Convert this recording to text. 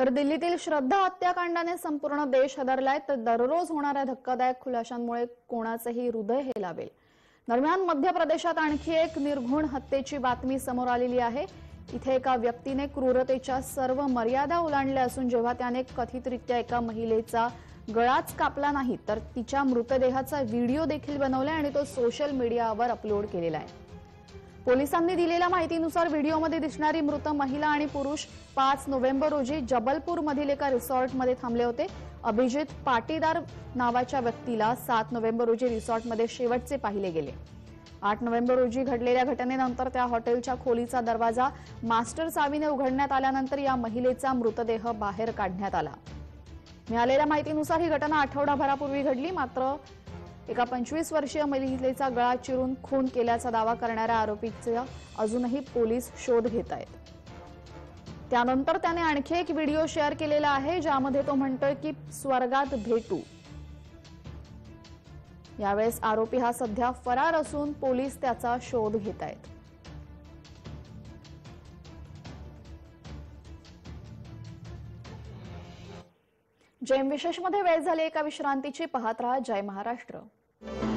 तर दिल्लीतील श्रद्धा हत्याकांडाने संपूर्ण देश हादरलाय। तर दररोज होणाऱ्या धक्कादायक खुलाशांमुळे कोणाचंही हृदय हेलावेल। दरम्यान मध्य प्रदेशात आणखी एक निर्घृण हत्येची बातमी समोर आलेली आहे। इथे एका व्यक्तीने क्रूरतेच्या सर्व मर्यादा ओलांडल्या असून जेव्हा त्याने कथितरित्या एका महिलेचा गळाच कापला नाही तर तिच्या मृतदेहाचा व्हिडिओ देखील बनवलाय आणि तो सोशल मीडियावर अपलोड केलेला आहे। पोलिसांनी दिलेल्या माहितीनुसार व्हिडिओमध्ये दिसणारी मृत महिला आणि पुरुष 5 नोव्हेंबर रोजी जबलपुर मधील एका रिसॉर्टमध्ये थांबले होते। अभिजीत पाटीदार नावाच्या व्यक्तीला 7 नोव्हेंबर रोजी रिसॉर्टमध्ये शेवटचे पाहिले गेले। 8 नोव्हेंबर रोजी घडलेल्या घटनेनंतर त्या हॉटेलच्या खोलीचा दरवाजा मास्टर चावीने उघडण्यात आल्यानंतर या महिलेचा मृतदेह बाहेर काढण्यात आला। मिळालेल्या माहितीनुसार ही घटना आठवडाभरापूर्वी घडली। मात्र एका 25 वर्षीय महिलेचा गळा चिरून खून केल्याचा दावा करणाऱ्या आरोपीचा अजूनही पोलीस शोध घेत आहेत। त्यानंतर त्याने आणखी एक व्हिडिओ शेअर केलेला आहे ज्यामध्ये तो म्हणतोय की स्वर्गात भेटू। यावेळेस आरोपी हा सध्या फरार असून पोलीस त्याचा शोध घेत आहेत। जय विशेष मध्ये वेळ झाली, एका विश्रांतीची पाहत रहा जय महाराष्ट्र।